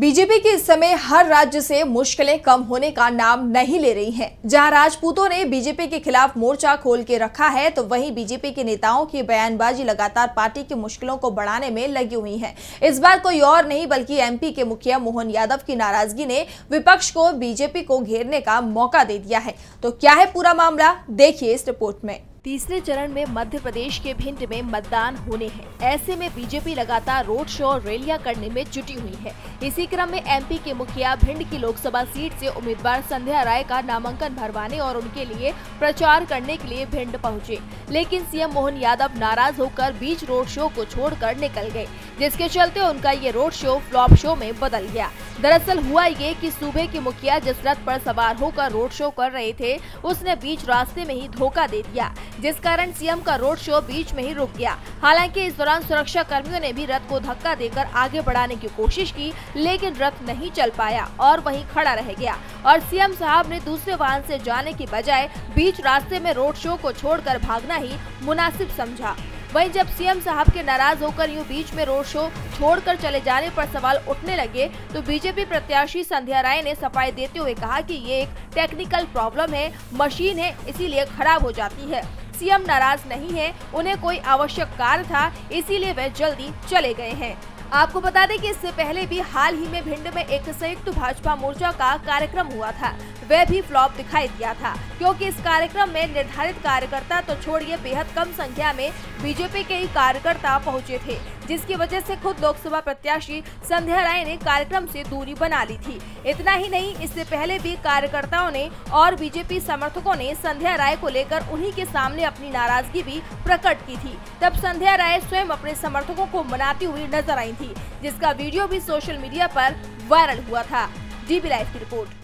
BJP की इस समय हर राज्य से मुश्किलें कम होने का नाम नहीं ले रही हैं। जहां राजपूतों ने बीजेपी के खिलाफ मोर्चा खोल के रखा है, तो वहीं बीजेपी के नेताओं की बयानबाजी लगातार पार्टी की मुश्किलों को बढ़ाने में लगी हुई है। इस बार कोई और नहीं बल्कि एमपी के मुखिया मोहन यादव की नाराजगी ने विपक्ष को बीजेपी को घेरने का मौका दे दिया है। तो क्या है पूरा मामला, देखिए इस रिपोर्ट में। तीसरे चरण में मध्य प्रदेश के भिंड में मतदान होने हैं। ऐसे में बीजेपी लगातार रोड शो और रैलियां करने में जुटी हुई है। इसी क्रम में एमपी के मुखिया भिंड की लोकसभा सीट से उम्मीदवार संध्या राय का नामांकन भरवाने और उनके लिए प्रचार करने के लिए भिंड पहुंचे, लेकिन सीएम मोहन यादव नाराज होकर बीच रोड शो को छोड़कर निकल गए, जिसके चलते उनका ये रोड शो फ्लॉप शो में बदल गया। दरअसल हुआ ये कि सूबे के मुखिया जिस रथ पर सवार होकर रोड शो कर रहे थे, उसने बीच रास्ते में ही धोखा दे दिया, जिस कारण सीएम का रोड शो बीच में ही रुक गया। हालांकि इस दौरान सुरक्षा कर्मियों ने भी रथ को धक्का देकर आगे बढ़ाने की कोशिश की, लेकिन रथ नहीं चल पाया और वहीं खड़ा रह गया और सीएम साहब ने दूसरे वाहन से जाने की बजाय बीच रास्ते में रोड शो को छोड़कर भागना ही मुनासिब समझा। वहीं जब सीएम साहब के नाराज होकर यूं बीच में रोड शो छोड़कर चले जाने पर सवाल उठने लगे, तो बीजेपी प्रत्याशी संध्या राय ने सफाई देते हुए कहा कि ये एक टेक्निकल प्रॉब्लम है, मशीन है, इसीलिए खराब हो जाती है। सीएम नाराज नहीं है, उन्हें कोई आवश्यक कार्य था, इसीलिए वे जल्दी चले गए हैं। आपको बता दें कि इससे पहले भी हाल ही में भिंड में एक संयुक्त भाजपा मोर्चा का कार्यक्रम हुआ था, वह भी फ्लॉप दिखाई दिया था, क्योंकि इस कार्यक्रम में निर्धारित कार्यकर्ता तो छोड़िए बेहद कम संख्या में बीजेपी के ही कार्यकर्ता पहुंचे थे, जिसकी वजह से खुद लोकसभा प्रत्याशी संध्या राय ने कार्यक्रम से दूरी बना ली थी। इतना ही नहीं, इससे पहले भी कार्यकर्ताओं ने और बीजेपी समर्थकों ने संध्या राय को लेकर उन्हीं के सामने अपनी नाराजगी भी प्रकट की थी। तब संध्या राय स्वयं अपने समर्थकों को मनाती हुई नजर आई थी, जिसका वीडियो भी सोशल मीडिया पर वायरल हुआ था। DB लाइव की रिपोर्ट।